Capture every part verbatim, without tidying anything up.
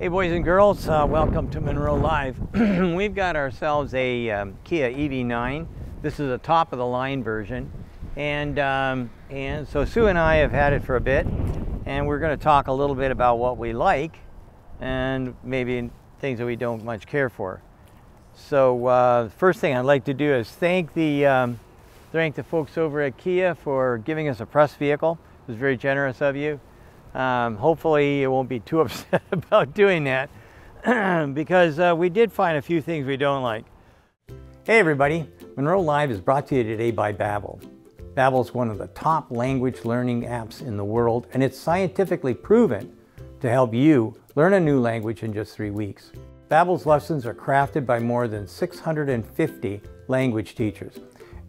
Hey boys and girls, uh, welcome to Munro Live. We've got ourselves a um, Kia E V nine. This is a top of the line version. And, um, and so Sue and I have had it for a bit, and we're gonna talk a little bit about what we like and maybe things that we don't much care for. So uh, first thing I'd like to do is thank the, um, thank the folks over at Kia for giving us a press vehicle. It was very generous of you. Um, hopefully you won't be too upset about doing that because uh, we did find a few things we don't like. Hey everybody, Munro Live is brought to you today by Babbel. Babbel is one of the top language learning apps in the world, and it's scientifically proven to help you learn a new language in just three weeks. Babbel's lessons are crafted by more than six hundred fifty language teachers,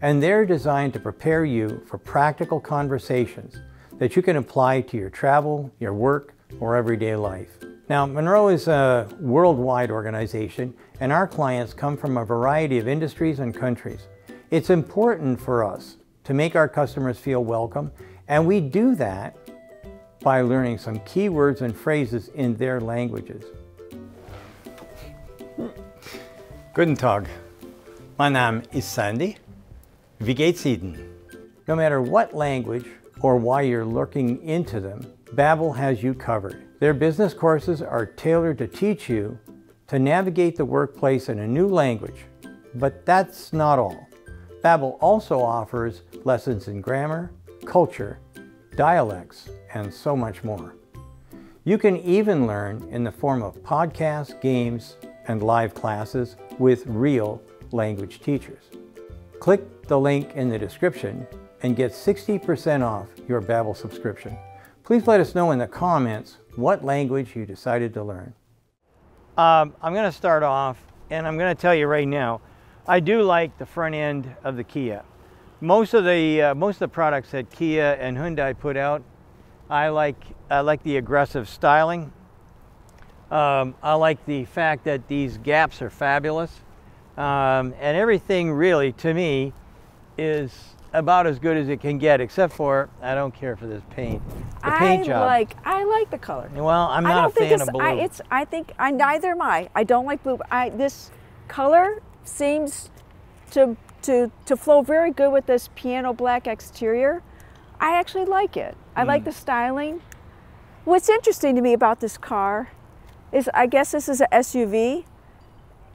and they're designed to prepare you for practical conversations that you can apply to your travel, your work, or everyday life. Now, Munro is a worldwide organization, and our clients come from a variety of industries and countries. It's important for us to make our customers feel welcome, and we do that by learning some key words and phrases in their languages. Guten Tag. My name is Sandy. Wie geht's Ihnen? No matter what language or why you're looking into them, Babbel has you covered. Their business courses are tailored to teach you to navigate the workplace in a new language. But that's not all. Babbel also offers lessons in grammar, culture, dialects, and so much more. You can even learn in the form of podcasts, games, and live classes with real language teachers. Click the link in the description and get sixty percent off your Babbel subscription. Please let us know in the comments what language you decided to learn. Um, I'm gonna start off, and I'm gonna tell you right now, I do like the front end of the Kia. Most of the, uh, most of the products that Kia and Hyundai put out, I like, I like the aggressive styling. Um, I like the fact that these gaps are fabulous. Um, and everything really, to me, is about as good as it can get, except for I don't care for this paint. The paint I job. like I like the color. Well, I'm not I don't a fan of blue. I, it's I think I neither am I. I don't like blue. I this color seems to to to flow very good with this piano black exterior. I actually like it. I mm. like the styling. What's interesting to me about this car is I guess this is an S U V,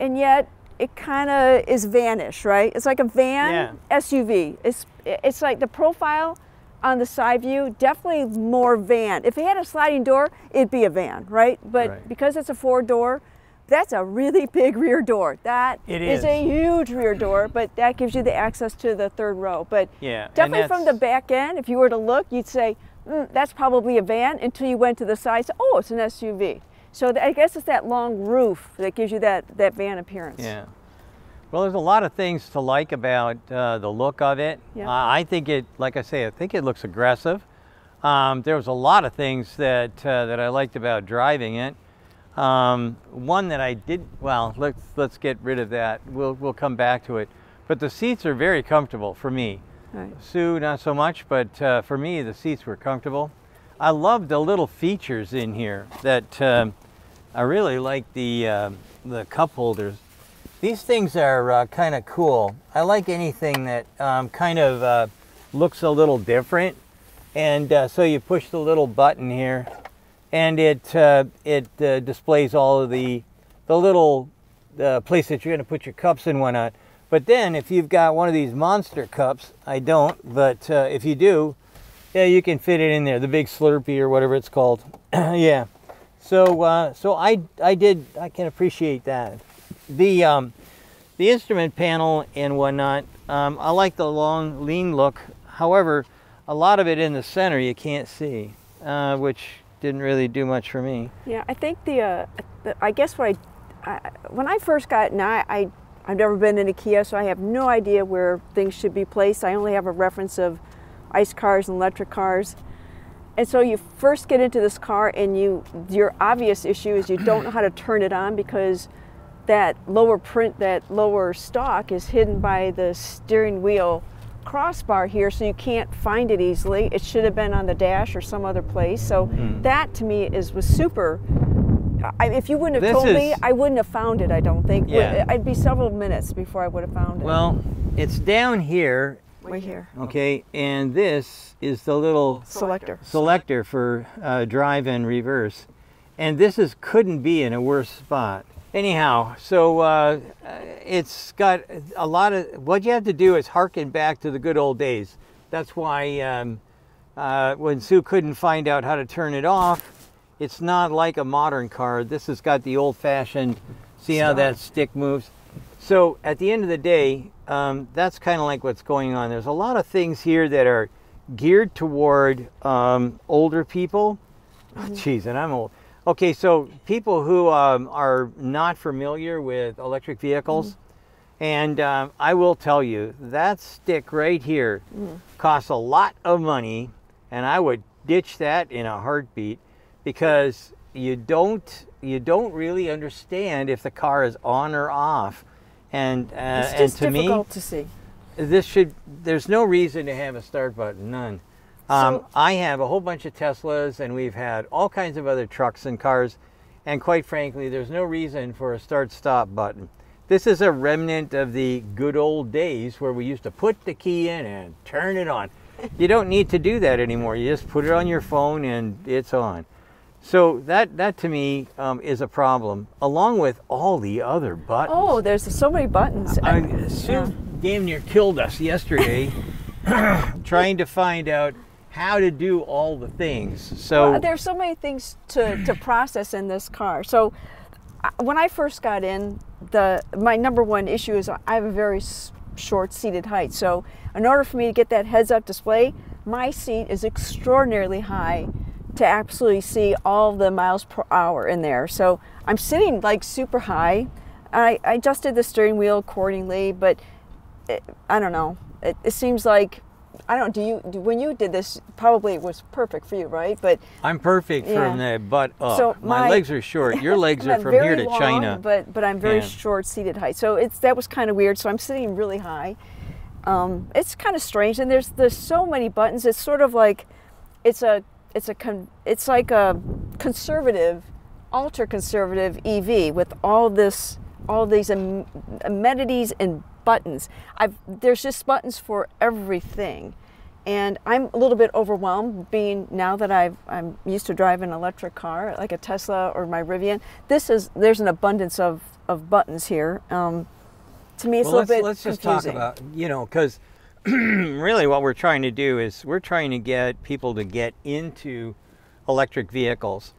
and yet it kind of is vanish, right? It's like a van yeah. S U V. It's it's like the profile on the side view, definitely more van. If it had a sliding door, it'd be a van, right? But right. because it's a four door, that's a really big rear door. That it is. is a huge rear door, but that gives you the access to the third row. But yeah, definitely from the back end, if you were to look, you'd say, mm, that's probably a van until you went to the side, so, oh, it's an S U V. So I guess it's that long roof that gives you that, that van appearance. Yeah. Well, there's a lot of things to like about uh, the look of it. Yeah. Uh, I think it, like I say, I think it looks aggressive. Um, there was a lot of things that, uh, that I liked about driving it. Um, one that I did, well, let's, let's get rid of that. We'll, we'll come back to it. But the seats are very comfortable for me. Right. Sue, not so much, but uh, for me, the seats were comfortable. I love the little features in here that, um, I really like the, uh, the cup holders. These things are uh, kind of cool. I like anything that um, kind of uh, looks a little different. And uh, so you push the little button here and it, uh, it uh, displays all of the, the little uh, place that you're gonna put your cups and whatnot. But then if you've got one of these monster cups, I don't, but uh, if you do, yeah, you can fit it in there, the big Slurpee or whatever it's called, yeah. So, uh, so I, I did, I can appreciate that. The, um, the instrument panel and whatnot, um, I like the long, lean look. However, a lot of it in the center you can't see, uh, which didn't really do much for me. Yeah, I think the, uh, the I guess what I, I, when I first got, now I, I, I've never been in a Kia, so I have no idea where things should be placed. I only have a reference of ICE cars and electric cars. And so you first get into this car and you, your obvious issue is you don't know how to turn it on because that lower print, that lower stalk is hidden by the steering wheel crossbar here, so you can't find it easily. It should have been on the dash or some other place. So mm. that to me is was super I, if you wouldn't have this told is, me, I wouldn't have found it, I don't think. Yeah. I'd be several minutes before I would have found it. Well, it's down here. Right here. Okay, and this is the little selector selector for uh, drive and reverse. And this is couldn't be in a worse spot. Anyhow, so uh, it's got a lot of, what you have to do is harken back to the good old days. That's why um, uh, when Sue couldn't find out how to turn it off, it's not like a modern car. This has got the old-fashioned, see how that stick moves? So at the end of the day, um, that's kind of like what's going on. There's a lot of things here that are geared toward um, older people. Mm-hmm. Oh, geez, and I'm old. Okay, so people who um, are not familiar with electric vehicles, mm-hmm. and um, I will tell you, that stick right here mm-hmm. costs a lot of money, and I would ditch that in a heartbeat. Because you don't you don't really understand if the car is on or off, and uh, it's just and to difficult me, to see. This should there's no reason to have a start button, none. Um, so, I have a whole bunch of Teslas, and we've had all kinds of other trucks and cars, and quite frankly, there's no reason for a start-stop button. This is a remnant of the good old days where we used to put the key in and turn it on. You don't need to do that anymore. You just put it on your phone, and it's on. So that, that to me um, is a problem, along with all the other buttons. Oh, there's so many buttons. I, Sue yeah. damn near killed us yesterday trying to find out how to do all the things. So well, there's so many things to, to process in this car. So when I first got in, the my number one issue is I have a very short seated height. So in order for me to get that heads-up display, my seat is extraordinarily high to absolutely see all the miles per hour in there. So I'm sitting like super high. I, I adjusted the steering wheel accordingly, but it, I don't know. It, it seems like, I don't, do you, do, when you did this, probably it was perfect for you, right? But I'm perfect yeah. from the butt up. So my, my legs are short. Your legs are from here to long, China. But, but I'm very yeah. short seated height. So it's, that was kind of weird. So I'm sitting really high. Um, it's kind of strange. And there's, there's so many buttons. It's sort of like, it's a, It's a con it's like a conservative, ultra conservative E V with all this, all these am amenities and buttons. I've there's just buttons for everything, and I'm a little bit overwhelmed. Being now that I've I'm used to driving an electric car like a Tesla or my Rivian, this is there's an abundance of of buttons here. Um, to me, it's well, a little let's, bit let's confusing. Just talk about you know because. Really what we're trying to do is we're trying to get people to get into electric vehicles.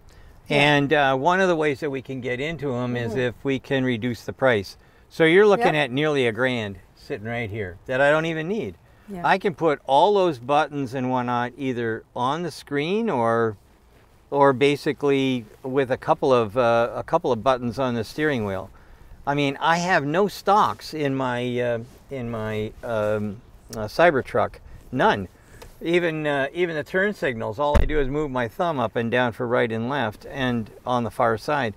Yeah. And uh, one of the ways that we can get into them mm-hmm. is if we can reduce the price. So you're looking yep. at nearly a grand sitting right here that I don't even need. Yeah. I can put all those buttons and whatnot either on the screen or or basically with a couple of uh, a couple of buttons on the steering wheel. I mean, I have no stocks in my uh, in my um, Uh, Cybertruck, none. Even uh, even the turn signals, all I do is move my thumb up and down for right and left, and on the far side,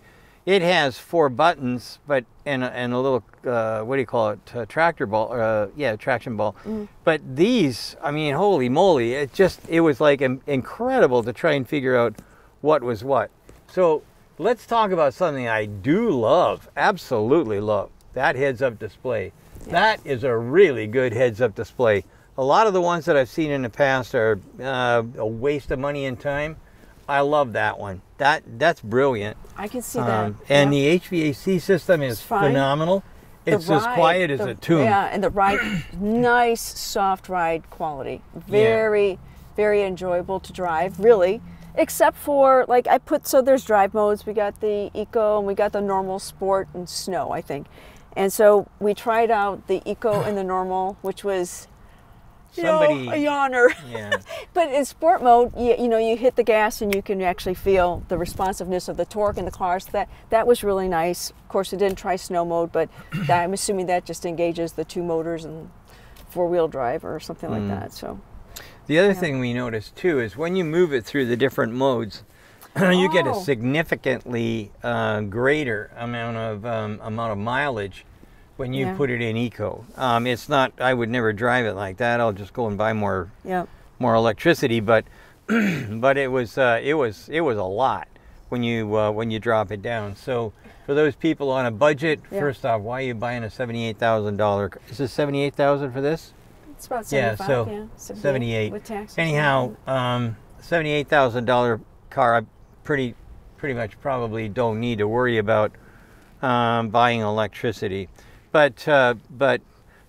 it has four buttons, but and and a little uh, what do you call it, a tractor ball? Uh, yeah, traction ball. Mm. But these, I mean, holy moly! It just it was like in, incredible to try and figure out what was what. So let's talk about something I do love, absolutely love. That heads-up display. Yeah. That is a really good heads-up display. A lot of the ones that I've seen in the past are uh, a waste of money and time. I love that one. That That's brilliant. I can see um, that. And yeah. the H V A C system is phenomenal. The it's ride, as quiet as the, a tomb. Yeah, and the ride, nice soft ride quality. Very, yeah. very enjoyable to drive, really. Except for, like, I put, so there's drive modes. We got the Eco, and we got the Normal, Sport, and Snow, I think. And so we tried out the Eco and the Normal, which was you Somebody, know, a yawner. Yeah. But in sport mode, you, you know, you hit the gas and you can actually feel the responsiveness of the torque in the car. So that, that was really nice. Of course, it didn't try snow mode, but that, I'm assuming that just engages the two motors and four-wheel drive or something mm. like that. So the other yeah. thing we noticed, too, is when you move it through the different modes, oh. you get a significantly uh, greater amount of um, amount of mileage when you yeah. put it in Eco. Um, it's not. I would never drive it like that. I'll just go and buy more yep. more electricity. But but it was uh, it was it was a lot. when you uh, when you drop it down. So for those people on a budget, yeah. First off, why are you buying a seventy-eight thousand dollar? Is this seventy-eight thousand for this? It's about seventy-five. Yeah, so yeah, seventy-eight, seventy-eight with taxes. Anyhow, um, seventy-eight thousand dollar car, I pretty pretty much probably don't need to worry about um, buying electricity, but uh, but.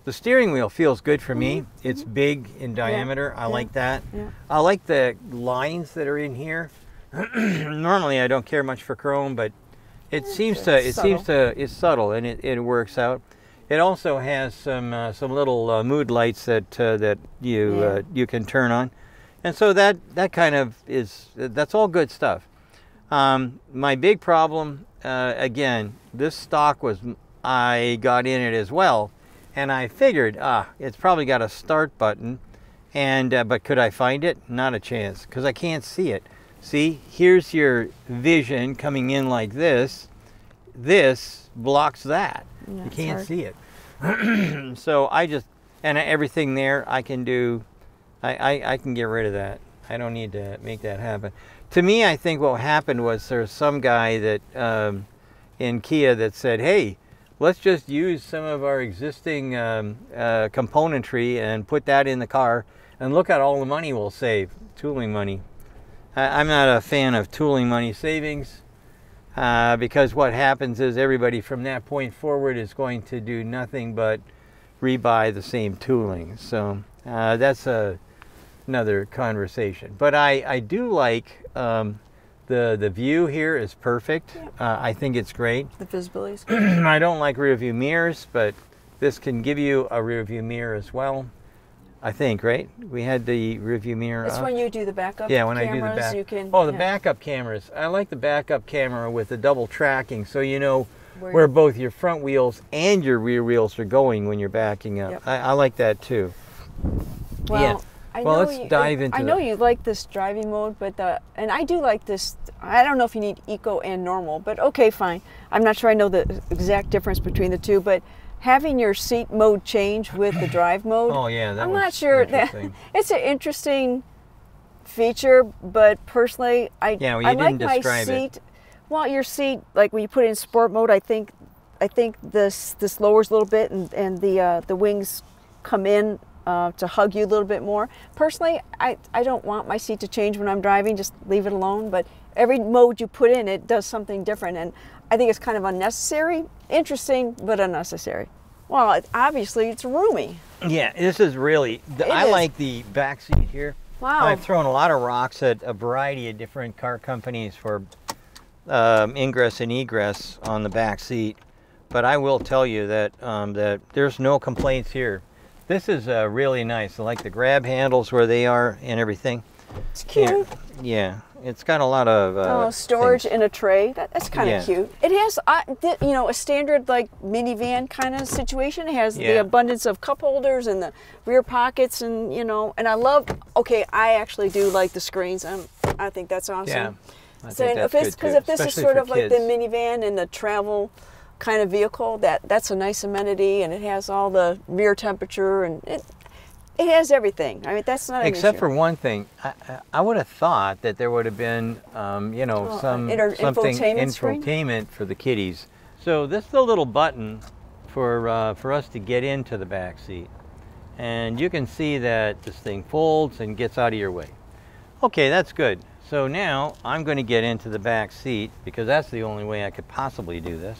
The steering wheel feels good for me. Mm-hmm. It's big in diameter. Yeah. I yeah. like that. Yeah. I like the lines that are in here. Normally, I don't care much for chrome, but it it's seems to it subtle. seems to it's subtle and it, it works out. It also has some uh, some little uh, mood lights that uh, that you yeah. uh, you can turn on, and so that that kind of is that's all good stuff. Um, my big problem uh, again, this stock was I got in it as well. And I figured, ah, it's probably got a start button, and uh, but could I find it? Not a chance, because I can't see it. See, here's your vision coming in like this. This blocks that. Yeah, you can't hard. see it. So I just, and everything there I can do, I, I, I can get rid of that. I don't need to make that happen. To me, I think what happened was there's some guy that um, in Kia that said, hey, let's just use some of our existing um, uh, componentry and put that in the car, and look at all the money we'll save, tooling money. I, I'm not a fan of tooling money savings uh, because what happens is everybody from that point forward is going to do nothing but rebuy the same tooling. So uh, that's a, another conversation. But I, I do like um, The, the view here is perfect. Yeah. Uh, I think it's great. The visibility is good. I don't like rear view mirrors, but this can give you a rear view mirror as well, I think, right? We had the rear view mirror It's up. When you do the backup cameras. Yeah, when cameras, I do the back. You can, oh, the yeah. backup cameras. I like the backup camera with the double tracking, so you know where, where both your front wheels and your rear wheels are going when you're backing up. Yep. I, I like that too. Well, yeah. I well, know let's you, dive into. I know the, you like this driving mode, but the and I do like this. I don't know if you need eco and normal, but okay, fine. I'm not sure I know the exact difference between the two, but having your seat mode change with the drive mode. Oh yeah, that I'm not sure that it's an interesting feature, but personally, I yeah, well, you I didn't like describe my seat. It. Well, your seat, like when you put it in sport mode, I think I think this this lowers a little bit, and and the uh, the wings come in. Uh, to hug you a little bit more. Personally, I, I don't want my seat to change when I'm driving, just leave it alone, but every mode you put in, it does something different, and I think it's kind of unnecessary. Interesting, but unnecessary. Well, it, obviously, it's roomy. Yeah, this is really, the, I is. like the back seat here. Wow. I've thrown a lot of rocks at a variety of different car companies for um, ingress and egress on the back seat, but I will tell you that, um, that there's no complaints here. This is uh, really nice. I like the grab handles where they are and everything. It's cute. And, yeah, it's got a lot of uh, oh, storage things. In a tray. That, that's kind of yeah. cute. It has, uh, you know, a standard like minivan kind of situation. It has yeah. the abundance of cup holders and the rear pockets, and you know. And I love. Okay, I actually do like the screens. I'm, I think that's awesome. Yeah, I so think that's if it's, good Because if this Especially is sort of kids. like the minivan and the travel kind of vehicle, that that's a nice amenity, and it has all the rear temperature, and it it has everything. I mean, that's not an except issue. for one thing. I, I I would have thought that there would have been um, you know oh, some inter something infotainment, infotainment for the kiddies. So this is the little button for uh, for us to get into the back seat, and you can see that this thing folds and gets out of your way. Okay, that's good. So now I'm going to get into the back seat because that's the only way I could possibly do this.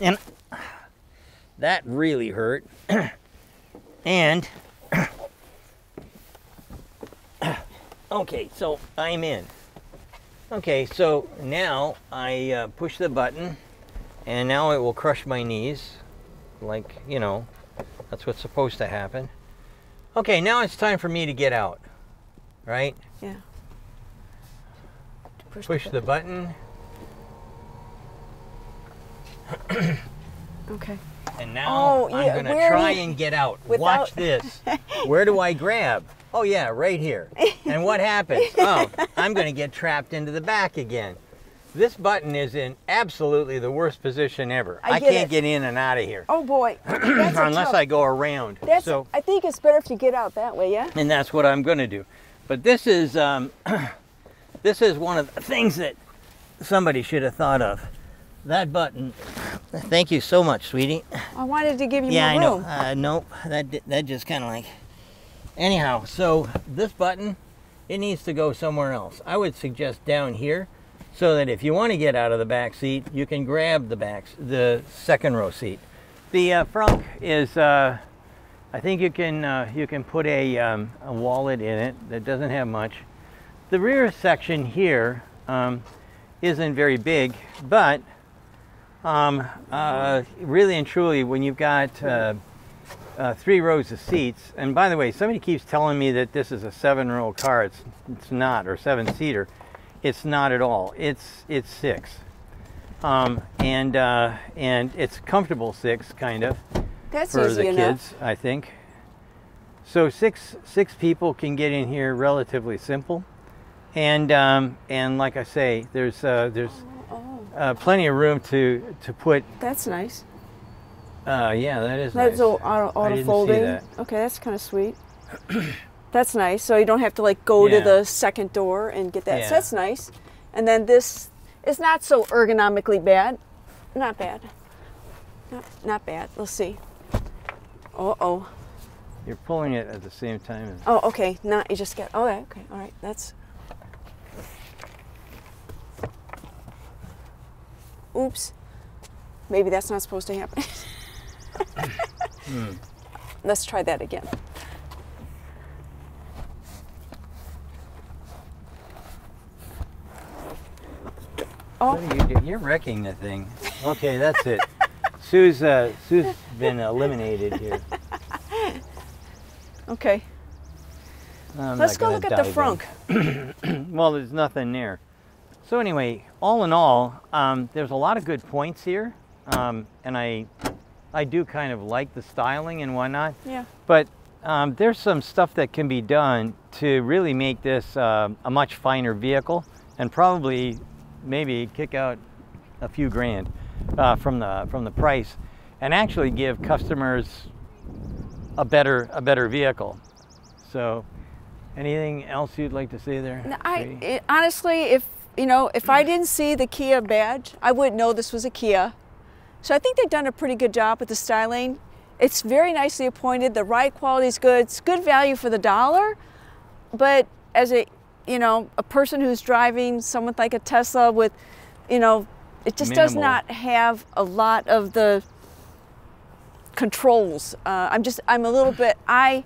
And that really hurt. And okay, so I'm in. Okay, so now I uh, push the button, and now it will crush my knees, like, you know, that's what's supposed to happen. Okay, now it's time for me to get out, right? Yeah. Push, push the, the button. button. Okay. And now oh, yeah. I'm going to try and get out. Without... Watch this. Where do I grab? Oh, yeah, right here. And what happens? Oh, I'm going to get trapped into the back again. This button is in absolutely the worst position ever. I, I get can't it. get in and out of here. Oh, boy. Unless I go around. That's so a, I think it's better if you get out that way, yeah? And that's what I'm going to do. But this is... Um, This is one of the things that somebody should have thought of. That button. Thank you so much, sweetie. I wanted to give you yeah, more room. Yeah, I know. Uh, nope. That, that just kind of like... Anyhow, so this button, it needs to go somewhere else. I would suggest down here, so that if you want to get out of the back seat, you can grab the back, the second row seat. The uh, frunk is, uh, I think you can uh, you can put a, um, a wallet in it that doesn't have much. The rear section here um, isn't very big, but um, uh, really and truly, when you've got uh, Uh, three rows of seats, and by the way, somebody keeps telling me that this is a seven-row car. It's it's not, or seven-seater. It's not at all. It's it's six, um, and uh, and it's comfortable six, kind of. That's for the kids, I think. So six six people can get in here relatively simple, and um, and like I say, there's uh, there's oh, oh. Uh, plenty of room to to put. That's nice. Uh, yeah, that is that's nice. That's auto, auto folding. That. Okay, that's kind of sweet. That's nice. So you don't have to like go yeah. to the second door and get that. Yeah. So that's nice. And then this is not so ergonomically bad. Not bad. Not, not bad. Let's see. Uh oh. You're pulling it at the same time. As oh, okay. Not you just get. Oh, okay, okay. All right. That's. Oops. Maybe that's not supposed to happen. mm. Let's try that again. Oh, what are you doing? You're wrecking the thing. Okay, that's it. Sue's uh, Sue's been eliminated here. Okay. I'm Let's go look at the frunk. Well, there's nothing there. So anyway, all in all, um, there's a lot of good points here, um, and I. I do kind of like the styling and whatnot, yeah. But um, there's some stuff that can be done to really make this uh, a much finer vehicle, and probably maybe kick out a few grand uh, from the from the price, and actually give customers a better a better vehicle. So, anything else you'd like to say there? No, I it, honestly, if you know, if I didn't see the Kia badge, I wouldn't know this was a Kia. So I think they've done a pretty good job with the styling. It's very nicely appointed. The ride quality is good. It's good value for the dollar. But as a, you know, a person who's driving someone like a Tesla with, you know, it just Minimal. does not have a lot of the controls. Uh, I'm just, I'm a little bit, I,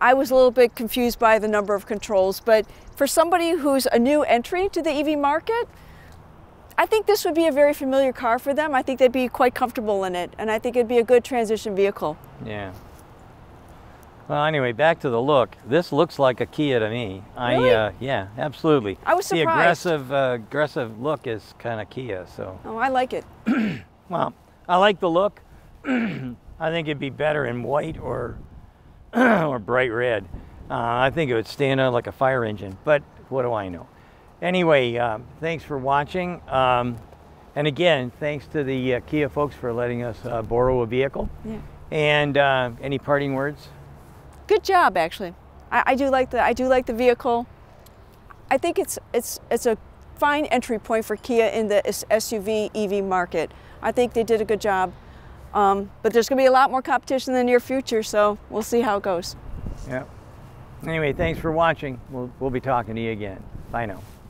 I was a little bit confused by the number of controls. But for somebody who's a new entry to the E V market, I think this would be a very familiar car for them. I think they'd be quite comfortable in it, and I think it'd be a good transition vehicle. Yeah. Well, anyway, back to the look. This looks like a Kia to me. Really? I, uh, yeah, absolutely. I was surprised. The aggressive, uh, aggressive look is kind of Kia, so. Oh, I like it. Well, I like the look. I think it'd be better in white or or bright red. Uh, I think it would stand out like a fire engine, but what do I know? Anyway, um, thanks for watching, um, and again, thanks to the uh, Kia folks for letting us uh, borrow a vehicle. Yeah. And uh, any parting words? Good job, actually. I, I do like the I do like the vehicle. I think it's it's it's a fine entry point for Kia in the S U V E V market. I think they did a good job, um, but there's going to be a lot more competition in the near future, so we'll see how it goes. Yeah. Anyway, thanks for watching. We'll we'll be talking to you again. Bye now.